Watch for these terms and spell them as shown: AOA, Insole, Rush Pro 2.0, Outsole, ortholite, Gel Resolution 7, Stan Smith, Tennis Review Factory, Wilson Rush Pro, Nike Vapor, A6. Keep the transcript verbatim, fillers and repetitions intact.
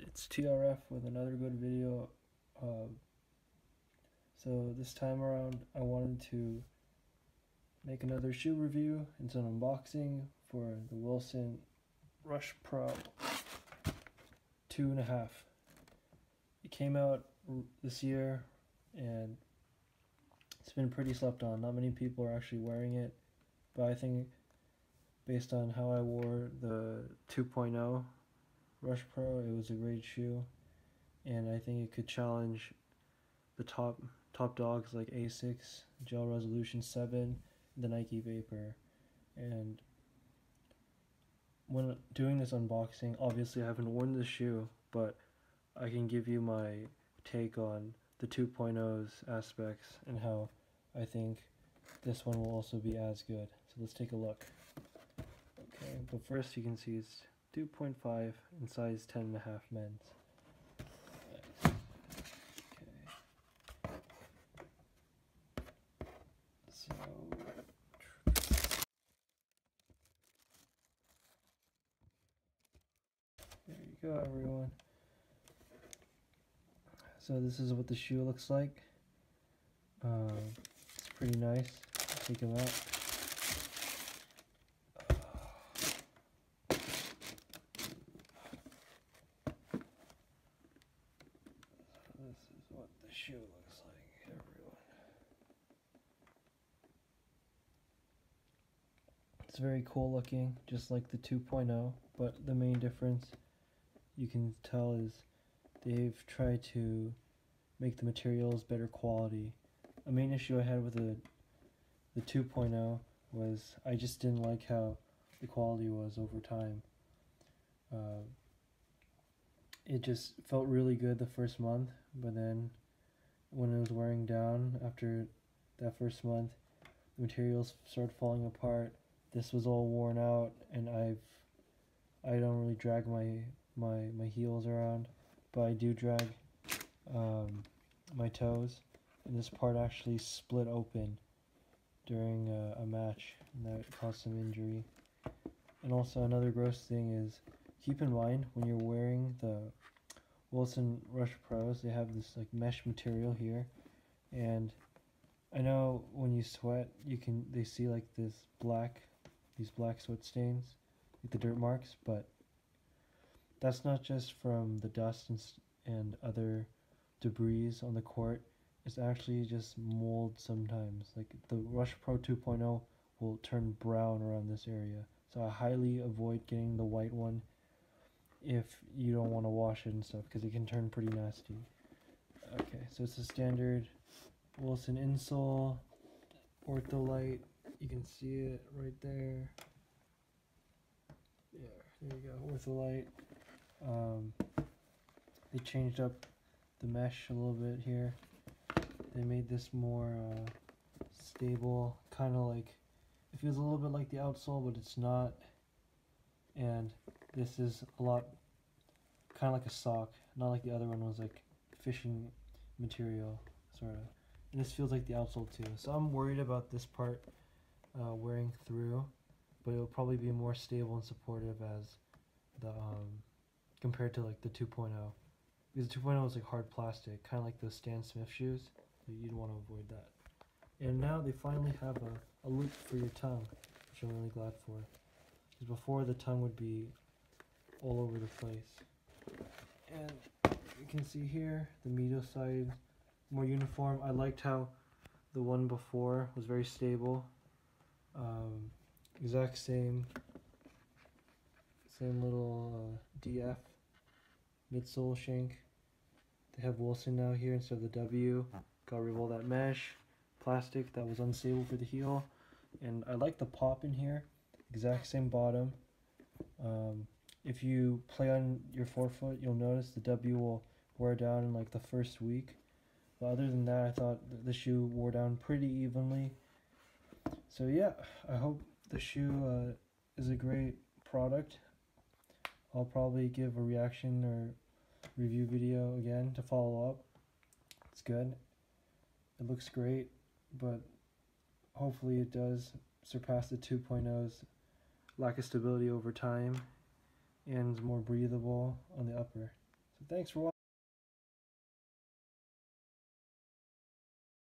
It's T R F with another good video. Um, so this time around I wanted to make another shoe review. It's an unboxing for the Wilson Rush Pro two and a half. It came out this year and it's been pretty slept on. Not many people are actually wearing it, but I think based on how I wore the two point oh Rush Pro, it was a great shoe, and I think it could challenge the top top dogs like A six, Gel Resolution seven, the Nike Vapor. And when doing this unboxing, obviously I haven't worn this shoe, but I can give you my take on the two point oh's aspects and how I think this one will also be as good. So let's take a look. Okay, but first you can see it's two point five in size ten and a half men's. Nice. Okay. So there you go, everyone. So this is what the shoe looks like. Um, it's pretty nice. Take them out. Shoe looks like, everyone. It's very cool looking, just like the two point oh, but the main difference you can tell is they've tried to make the materials better quality. A main issue I had with the the two point oh was I just didn't like how the quality was over time. Uh, it just felt really good the first month, but then when it was wearing down after that first month, the materials started falling apart. This was all worn out, and I've I don't really drag my my my heels around, but I do drag um, my toes. And this part actually split open during a, a match, and that caused some injury. And also another gross thing is, keep in mind when you're wearing the Wilson Rush Pros, they have this like mesh material here, and I know when you sweat you can they see like this black these black sweat stains, like the dirt marks, but that's not just from the dust and, and other debris on the court. It's actually just mold sometimes. Like the Rush Pro two point oh will turn brown around this area, so I highly avoid getting the white one if you don't want to wash it and stuff, because it can turn pretty nasty. Okay, so it's a standard Wilson insole, ortholite. You can see it right there. Yeah, there you go, ortholite. Um, they changed up the mesh a little bit here. They made this more uh, stable, kind of like, it feels a little bit like the outsole, but it's not. And this is a lot, kind of like a sock, not like the other one was like fishing material, sort of. And this feels like the outsole too. So I'm worried about this part uh, wearing through, but it'll probably be more stable and supportive as the, um, compared to like the two point oh. Because the two point oh is like hard plastic, kind of like those Stan Smith shoes, so you'd want to avoid that. And now they finally have a, a loop for your tongue, which I'm really glad for. Because before the tongue would be all over the place. And you can see here the medial side more uniform. I liked how the one before was very stable, um, exact same same little uh, D F midsole shank. They have Wilson now here instead of the W. Got rid of all that mesh plastic that was unstable for the heel, and I like the pop in here. Exact same bottom. Um, if you play on your forefoot, you'll notice the W will wear down in like the first week. But other than that, I thought th the shoe wore down pretty evenly. So yeah, I hope the shoe uh, is a great product. I'll probably give a reaction or review video again to follow up. It's good. It looks great, but hopefully it does surpass the two point oh's lack of stability over time, and is more breathable on the upper. So thanks for watching.